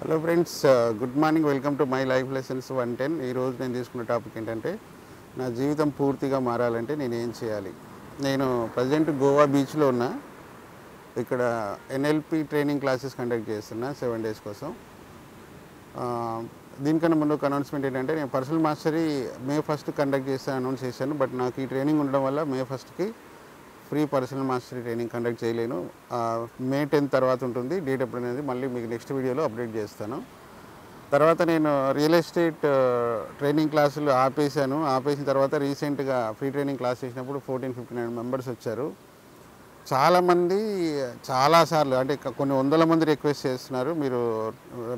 Hello friends, good morning. Welcome to my life lessons 110. ఈ రోజు నేను తీసుకున్న టాపిక్ ఏంటంటే నా జీవితం పూర్తిగా మారాలంటే నేను ఏం చేయాలి. నేను ప్రజెంట్ గోవా బీచ్లో ఉన్న ఇక్కడ ఎన్ఎల్పి ట్రైనింగ్ క్లాసెస్ కండక్ట్ చేస్తున్నా 7 days కోసం. దీనికన్నా ముందు ఒక అనౌన్స్మెంట్ ఏంటంటే నేను personal mastery May 1st conduct చేస్తాను అనౌన్స్ చేశాను. బట్ నాకు ఈ ట్రైనింగ్ ఉండడం వల్ల May 1stకి free personal mastery training conduct చేయలేను. May 10 తర్వాత ఉంటుంది డేట్ ఎప్పుడు అనేది మళ్ళీ మీకు నెక్స్ట్ వీడియోలో అప్డేట్ చేస్తాను. తర్వాత నేను రియల్ ఎస్టేట్ ట్రైనింగ్ క్లాసులు ఆపేశాను. ఆపేసిన తర్వాత రీసెంట్గా ఫ్రీ ట్రైనింగ్ క్లాస్ చేసినప్పుడు 1459 మెంబర్స్ వచ్చారు. చాలామంది చాలాసార్లు అంటే కొన్ని వందల మంది రిక్వెస్ట్ చేస్తున్నారు, మీరు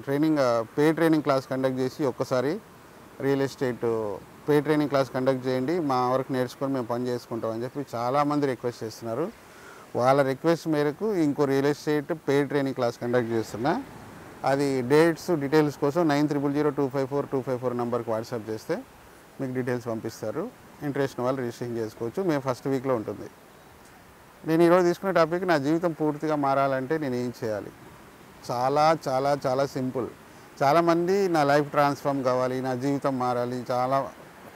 training pay training class conduct చేసి ఒక్కసారి real estate pay training class conduct చేయండి, మా వరకు నేర్చుకొని మేము పని చేసుకుంటాం అని చెప్పి చాలామంది రిక్వెస్ట్ చేస్తున్నారు. వాళ్ళ రిక్వెస్ట్ మేరకు ఇంకో real estate pay training class conduct చేస్తున్నా. అది డేట్స్ డీటెయిల్స్ కోసం 9000254 నెంబర్కి వాట్సాప్ చేస్తే మీకు డీటెయిల్స్ పంపిస్తారు. ఇంట్రెస్ట్ ఉన్న వాళ్ళు రిజిస్ట్రేషన్ చేసుకోవచ్చు. May 1st వీక్లో ఉంటుంది. నేను ఈరోజు తీసుకునే టాపిక్ నా జీవితం పూర్తిగా మారాలంటే నేను ఏం చేయాలి. చాలా చాలా చాలా సింపుల్. చాలామంది నా లైఫ్ ట్రాన్స్ఫార్మ్ కావాలి, నా జీవితం మారాలి,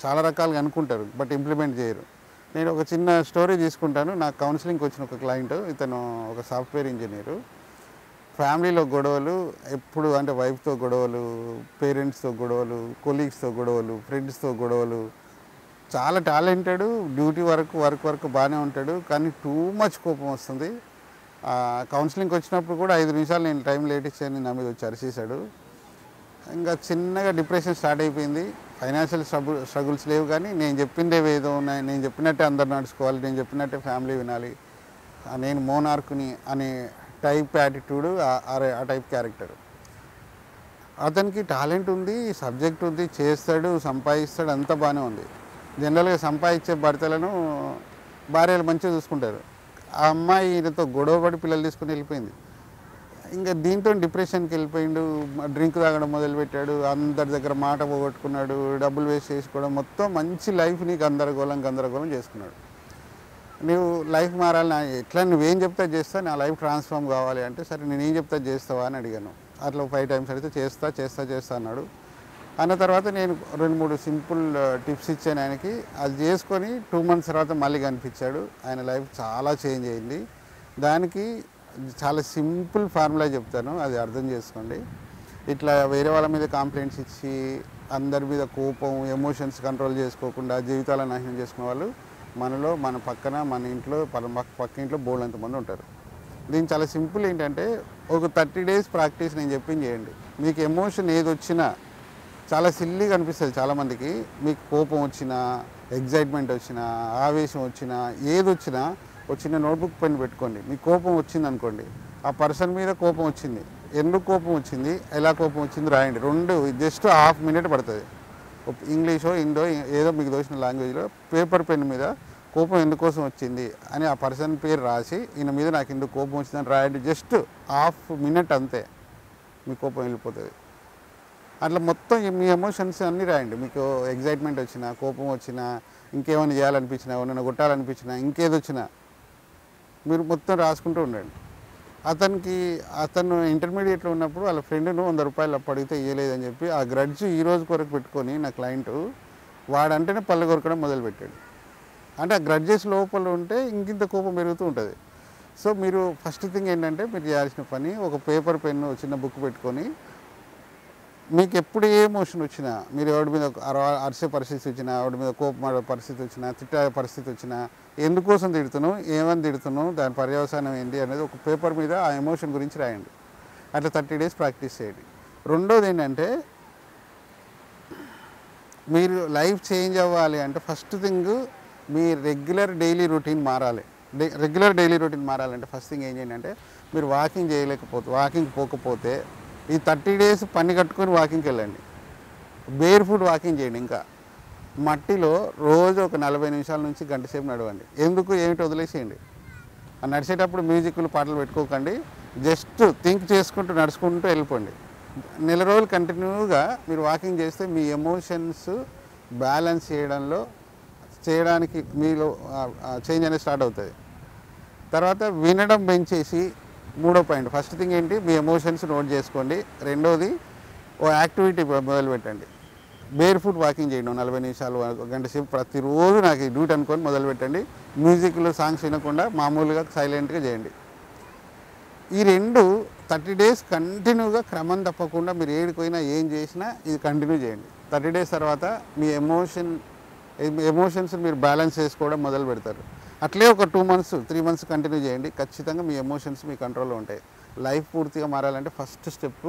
చాలా రకాలుగా అనుకుంటారు, బట్ ఇంప్లిమెంట్ చేయరు. నేను ఒక చిన్న స్టోరీ తీసుకుంటాను. నాకు కౌన్సిలింగ్కి వచ్చిన ఒక క్లయింట్, ఇతను ఒక సాఫ్ట్వేర్ ఇంజనీరు. ఫ్యామిలీలో గొడవలు ఎప్పుడు అంటే వైఫ్తో గొడవలు, పేరెంట్స్తో గొడవలు, కొలీగ్స్తో గొడవలు, ఫ్రెండ్స్తో గొడవలు. చాలా టాలెంటెడ్, డ్యూటీ వర్క్ బాగానే ఉంటాడు, కానీ టూ మచ్ కోపం వస్తుంది. కౌన్సిలింగ్కి వచ్చినప్పుడు కూడా 5 నిమిషాలు నేను టైం లేట్ ఇచ్చాను, నా మీద వచ్చి అరిచేశాడు. ఇంకా చిన్నగా డిప్రెషన్ స్టార్ట్ అయిపోయింది. ఫైనాన్షియల్ స్ట్రగుల్స్ లేవు, కానీ నేను చెప్పిందే ఏదో ఉన్నాయి, నేను చెప్పినట్టే అందరు నడుచుకోవాలి, నేను చెప్పినట్టే ఫ్యామిలీ వినాలి, నేను మోనార్కుని అనే టైప్ యాటిట్యూడ్, ఆ టైప్ క్యారెక్టర్. అతనికి టాలెంట్ ఉంది, సబ్జెక్ట్ ఉంది, చేస్తాడు, సంపాదిస్తాడు, అంతా బాగానే ఉంది. జనరల్గా సంపాదించే భార్యలు మంచిగా చూసుకుంటారు. ఆ అమ్మాయి ఈయనతో గొడవపడి పిల్లలు తీసుకుని వెళ్ళిపోయింది. ఇంకా దీంతో డిప్రెషన్కి వెళ్ళిపోయిండు. డ్రింక్ తాగడం మొదలుపెట్టాడు, అందరి దగ్గర మాట పోగొట్టుకున్నాడు, డబ్బులు వేస్ట్ చేసుకోవడం, మొత్తం మంచి లైఫ్ని గందరగోళం చేసుకున్నాడు. నువ్వు లైఫ్ మారాలి, ఎట్లా నువ్వేం చెప్తా చేస్తా, నా లైఫ్ ట్రాన్స్ఫార్మ్ కావాలి అంటే సరే నేనేం చెప్తా చేస్తావా అని అడిగాను. అట్లా 5 times అడిగితే చేస్తా అన్నాడు. అన్న తర్వాత నేను 2-3 సింపుల్ టిప్స్ ఇచ్చాను ఆయనకి. అది చేసుకొని 2 months తర్వాత మళ్ళీ కనిపించాడు. ఆయన లైఫ్ చాలా చేంజ్ అయింది. దానికి చాలా సింపుల్ ఫార్ములా చెప్తాను, అది అర్థం చేసుకోండి. ఇట్లా వేరే వాళ్ళ మీద కాంప్లైంట్స్ ఇచ్చి అందరి మీద కోపం, ఎమోషన్స్ కంట్రోల్ చేసుకోకుండా జీవితాలను నాశనం చేసుకునే వాళ్ళు మనలో, మన పక్కన, మన ఇంట్లో, పక్కింట్లో బోల్డంతమంది ఉంటారు. దీని చాలా సింపుల్ ఏంటంటే ఒక 30 days ప్రాక్టీస్ నేను చెప్పింది చేయండి. మీకు ఎమోషన్ ఏది వచ్చినా చాలా సిల్లీగా అనిపిస్తుంది చాలామందికి. మీకు కోపం వచ్చినా, ఎగ్జైట్మెంట్ వచ్చినా, ఆవేశం వచ్చినా, ఏది వచ్చినా ఒక చిన్న నోట్బుక్ పెన్ పెట్టుకోండి. మీకు కోపం వచ్చింది అనుకోండి, ఆ పర్సన్ మీద కోపం వచ్చింది, ఎందుకు కోపం వచ్చింది, ఎలా కోపం వచ్చింది రాయండి. 2 జస్ట్ హాఫ్ మినిట్ పడుతుంది. ఇంగ్లీషో హిందో ఏదో మీకు తోచిన లాంగ్వేజ్లో పేపర్ పెన్ మీద కోపం ఎందుకోసం వచ్చింది అని ఆ పర్సన్ పేరు రాసి ఈయన మీద నాకు ఎందుకు కోపం వచ్చిందని రాయండి. జస్ట్ హాఫ్ మినిట్ అంతే, మీ కోపం వెళ్ళిపోతుంది. అట్లా మొత్తం మీ ఎమోషన్స్ అన్నీ రాయండి. మీకు ఎగ్జైట్మెంట్ వచ్చినా, కోపం వచ్చినా, ఇంకేమైనా చేయాలనిపించినా, ఏమైనా కొట్టాలనిపించినా, ఇంకేది వచ్చినా మీరు మొత్తం రాసుకుంటూ ఉండండి. అతను ఇంటర్మీడియట్లో ఉన్నప్పుడు వాళ్ళ ఫ్రెండ్ను 100 రూపాయలు అప్పడిగితే ఇవ్వలేదని చెప్పి ఆ గ్రడ్జ్ ఈ రోజు కొరకు పెట్టుకొని నా క్లయింట్ వాడంటేనే పళ్ళు కొరకడం మొదలుపెట్టాడు. అంటే ఆ గ్రడ్జెస్ లోపల ఉంటే ఇంకింత కోపం పెరుగుతూ ఉంటుంది. సో మీరు ఫస్ట్ థింగ్ ఏంటంటే మీరు చేయాల్సిన పని, ఒక పేపర్ పెన్ను, చిన్న బుక్ పెట్టుకొని మీకు ఎప్పుడు ఏ ఎమోషన్ వచ్చినా, మీరు ఎవరి మీద అరిసే పరిస్థితి వచ్చినా, ఎవరి మీద కోపమాడే పరిస్థితి వచ్చినా, తిట్టే పరిస్థితి వచ్చినా, ఎందుకోసం తిడుతున్నావు, ఏమని తిడుతున్నావు, దాని పర్యవసానం ఏంటి అనేది ఒక పేపర్ మీద ఆ ఎమోషన్ గురించి రాయండి. అట్లా 30 days ప్రాక్టీస్ చేయండి. 2వ ఏంటంటే మీరు లైఫ్ చేంజ్ అవ్వాలి అంటే ఫస్ట్ థింగ్ మీ రెగ్యులర్ డైలీ రొటీన్ మారాలంటే ఫస్ట్ థింగ్ ఏం చేయండి అంటే మీరు వాకింగ్ పోకపోతే ఈ 30 days పని కట్టుకొని వాకింగ్కి వెళ్ళండి. బేర్ ఫుడ్ వాకింగ్ చేయండి. ఇంకా మట్టిలో రోజు ఒక 40 నిమిషాల నుంచి గంటసేపు నడవండి. ఎందుకు ఏమిటి వదిలేసేయండి. నడిచేటప్పుడు మ్యూజిక్లు పాటలు పెట్టుకోకండి, జస్ట్ థింక్ చేసుకుంటూ నడుచుకుంటూ వెళ్ళిపోండి. నెల రోజులు కంటిన్యూగా మీరు వాకింగ్ చేస్తే మీ ఎమోషన్స్ బ్యాలెన్స్ చేయడానికి మీలో చేంజ్ అనేది స్టార్ట్ అవుతుంది. తర్వాత వినడం పెంచేసి మూడో పాయింట్. ఫస్ట్ థింగ్ ఏంటి, మీ ఎమోషన్స్ నోట్ చేసుకోండి. రెండోది ఓ యాక్టివిటీ మొదలు పెట్టండి. బేర్ ఫుట్ వాకింగ్ చేయడం 40 నిమిషాలు, 1 గంట సేపు ప్రతిరోజు నాకు ఈ డ్యూటీ అనుకొని మొదలు పెట్టండి. మ్యూజిక్లో సాంగ్స్ వినకుండా మామూలుగా సైలెంట్గా చేయండి. ఈ రెండు 30 డేస్ కంటిన్యూగా క్రమం తప్పకుండా మీరు ఏడిపోయినా ఏం చేసినా ఇది కంటిన్యూ చేయండి. 30 డేస్ తర్వాత మీ ఎమోషన్స్ మీరు బ్యాలెన్స్ చేసుకోవడం మొదలు పెడతారు. అట్లే ఒక 2 మంత్స్ 3 మంత్స్ కంటిన్యూ చేయండి. ఖచ్చితంగా మీ ఎమోషన్స్ మీ కంట్రోల్లో ఉంటాయి. లైఫ్ పూర్తిగా మారాలంటే ఫస్ట్ స్టెప్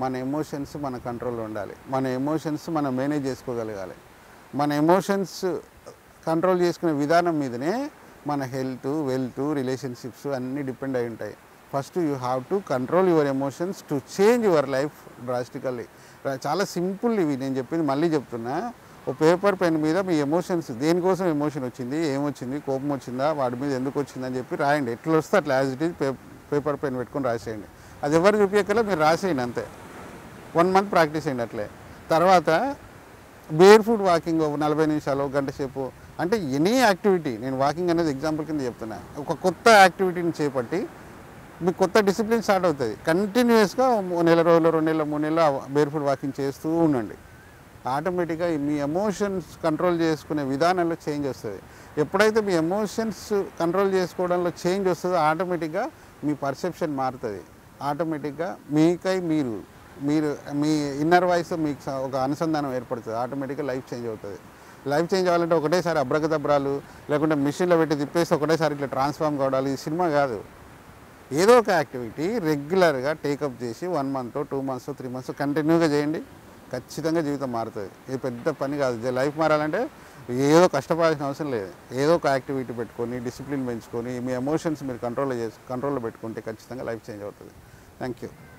మన ఎమోషన్స్ మన కంట్రోల్లో ఉండాలి. మన ఎమోషన్స్ మనం మేనేజ్ చేసుకోగలగాలి. మన ఎమోషన్స్ కంట్రోల్ చేసుకునే విధానం మీదనే మన హెల్త్, వెల్త్, రిలేషన్షిప్స్ అన్నీ డిపెండ్ అయి ఉంటాయి. First you have to control your emotions to change your life drastically. చాలా సింపుల్ ఇవి నేను చెప్పింది. మళ్ళీ చెప్తున్నా, ఓ పేపర్ పెన్ మీద మీ ఎమోషన్స్, దేనికోసం ఎమోషన్ వచ్చింది, ఏమొచ్చింది, కోపం వచ్చిందా, వాడి మీద ఎందుకు వచ్చిందని చెప్పి రాయండి. ఎట్లా వస్తే అట్లా as it is paper pen పెట్టుకొని రాసేయండి. అది ఎవరు చూపించక్కర్లేదు, మీరు రాసేయండి అంతే. 1 మంత్ ప్రాక్టీస్ చేయండి. అట్లే తర్వాత బేర్ ఫుట్ వాకింగ్ 40 నిమిషాలు, 1 గంట సేపు, అంటే ఎనీ యాక్టివిటీ. నేను వాకింగ్ అనేది ఎగ్జాంపుల్ కింద చెప్తున్నా. ఒక కొత్త యాక్టివిటీని చేపట్టి మీకు కొత్త డిసిప్లిన్ స్టార్ట్ అవుతుంది. కంటిన్యూస్గా 1 నెల రోజులు, 2 నెలలు, 3 నెలలు బేర్ ఫుట్ వాకింగ్ చేస్తూ ఉండండి. ఆటోమేటిక్గా మీ ఎమోషన్స్ కంట్రోల్ చేసుకునే విధానంలో చేంజ్ వస్తుంది. ఎప్పుడైతే మీ ఎమోషన్స్ కంట్రోల్ చేసుకోవడంలో చేంజ్ వస్తుందో ఆటోమేటిక్గా మీ పర్సెప్షన్ మారుతుంది. ఆటోమేటిక్గా మీకై మీరు మీ ఇన్నర్ వాయిస్ మీకు ఒక అనుసంధానం ఏర్పడుతుంది. ఆటోమేటిక్గా లైఫ్ చేంజ్ అవుతుంది. లైఫ్ చేంజ్ అవ్వాలంటే ఒకటేసారి అబ్రకదబ్రాలు లేకుంటే మిషన్లో పెట్టి తిప్పేసి ఒకటేసారి ఇట్లా ట్రాన్స్ఫార్మ్ కావాలి ఇది సినిమా కాదు. ఏదో ఒక యాక్టివిటీ రెగ్యులర్గా టేకప్ చేసి 1 మంత్, 2 మంత్స్, 3 మంత్స్ కంటిన్యూగా చేయండి. ఖచ్చితంగా జీవితం మారుతుంది. ఇది పెద్ద పని కాదు. లైఫ్ మారాలంటే ఏదో కష్టపడాల్సిన అవసరం లేదు. ఏదో ఒక యాక్టివిటీ పెట్టుకొని డిసిప్లిన్ పెంచుకొని మీ ఎమోషన్స్ మీరు కంట్రోల్లో పెట్టుకుంటే ఖచ్చితంగా లైఫ్ చేంజ్ అవుతుంది. Thank you.